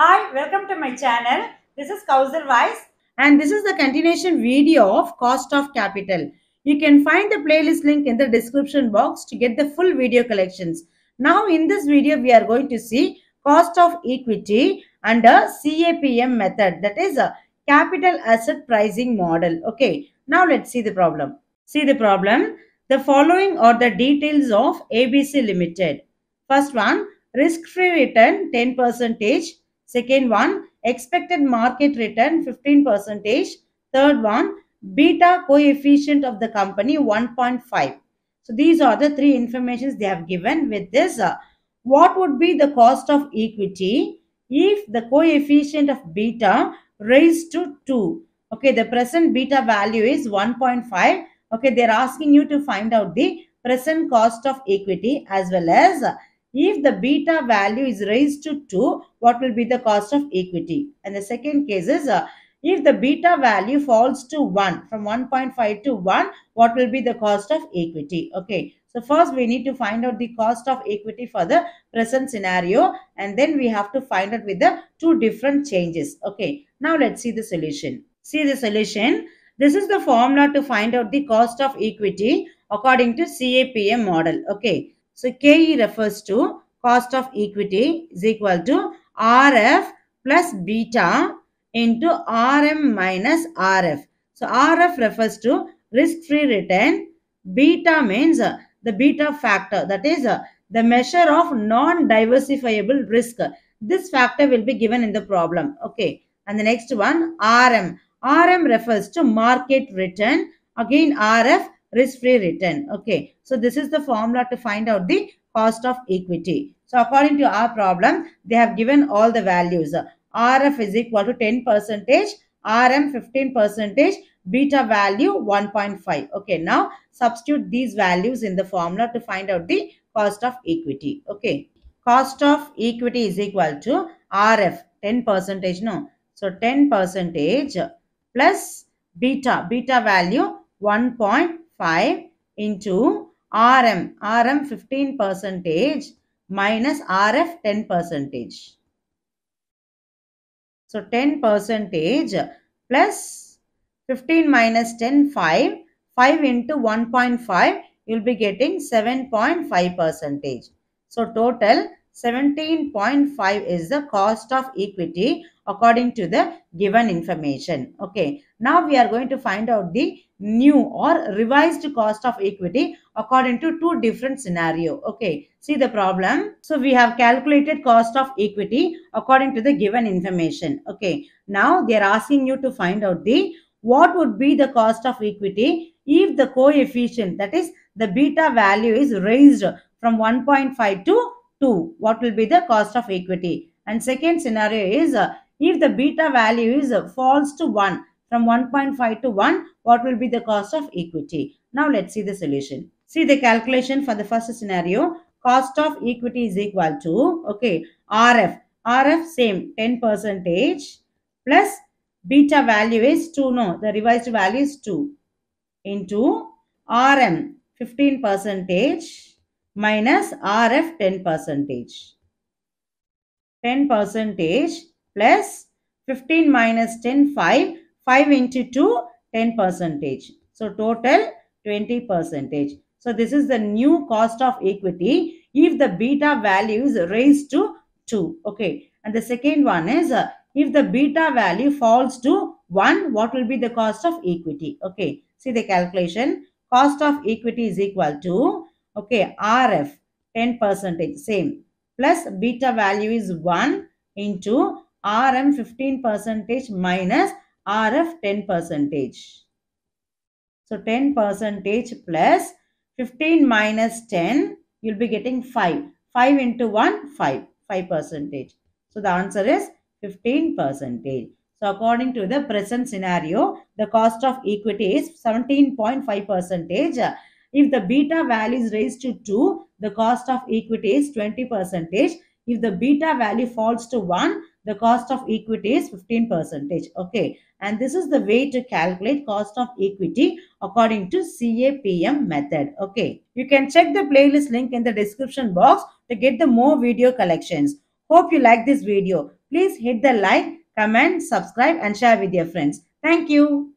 Hi, welcome to my channel. This is Kausal Wise and this is the continuation video of Cost of Capital. You can find the playlist link in the description box to get the full video collections. Now in this video we are going to see cost of equity under CAPM method, that is a capital asset pricing model. Okay, now let's see the problem. See the problem. The following are the details of ABC Limited. First one, risk-free return 10%. Second one, expected market return 15%. Third one, beta coefficient of the company 1.5. So these are the three informations they have given. With this, what would be the cost of equity if the coefficient of beta raised to 2? Okay, the present beta value is 1.5. Okay, they are asking you to find out the present cost of equity, as well as if the beta value is raised to 2, what will be the cost of equity? And the second case is, if the beta value falls to 1, from 1.5 to 1, what will be the cost of equity? Okay, so first we need to find out the cost of equity for the present scenario, and then we have to find out with the two different changes. Okay, now let's see the solution. See the solution. This is the formula to find out the cost of equity according to CAPM model. Okay. So, KE refers to cost of equity is equal to RF plus beta into RM minus RF. So, RF refers to risk-free return. Beta means the beta factor, that is the measure of non-diversifiable risk. This factor will be given in the problem. Okay. And the next one, RM. RM refers to market return. Again, RF, risk-free return. Okay, so this is the formula to find out the cost of equity. So according to our problem, they have given all the values. RF is equal to 10%, RM 15%, beta value 1.5. Okay, now substitute these values in the formula to find out the cost of equity. Okay, cost of equity is equal to RF 10%. No, so 10% plus beta, beta value 1.5 into RM, RM 15% minus RF 10%. So 10% plus 15 minus 10, 5, 5 into 1.5, you will be getting 7.5%. So total 17.5 is the cost of equity according to the given information. Okay, now we are going to find out the new or revised cost of equity according to two different scenario. Okay, see the problem. So we have calculated cost of equity according to the given information. Okay, now they are asking you to find out the what would be the cost of equity if the coefficient, that is the beta value, is raised from 1.5 to 2. What will be the cost of equity? And second scenario is, if the beta value is falls to 1, from 1.5 to 1, what will be the cost of equity? Now let's see the solution. See the calculation for the first scenario. Cost of equity is equal to, okay, RF. RF same 10% plus beta value is 2. No, the revised value is 2 into RM 15% minus RF 10%. 10% plus 15 minus 10, 5. 5 into 2, 10%. So total 20%. So this is the new cost of equity if the beta value is raised to 2. Okay. And the second one is, if the beta value falls to 1, what will be the cost of equity? Okay. See the calculation. Cost of equity is equal to, okay, RF 10%. Same. Plus beta value is 1 into RM 15% minus RF 10%. So 10% plus 15 minus 10, you'll be getting 5. 5 into 1, 5. 5%. So the answer is 15%. So according to the present scenario, the cost of equity is 17.5%. If the beta value is raised to 2, the cost of equity is 20%. If the beta value falls to 1, the cost of equity is 15%. Okay. And this is the way to calculate cost of equity according to CAPM method. Okay. You can check the playlist link in the description box to get the more video collections. Hope you like this video. Please hit the like, comment, subscribe and share with your friends. Thank you.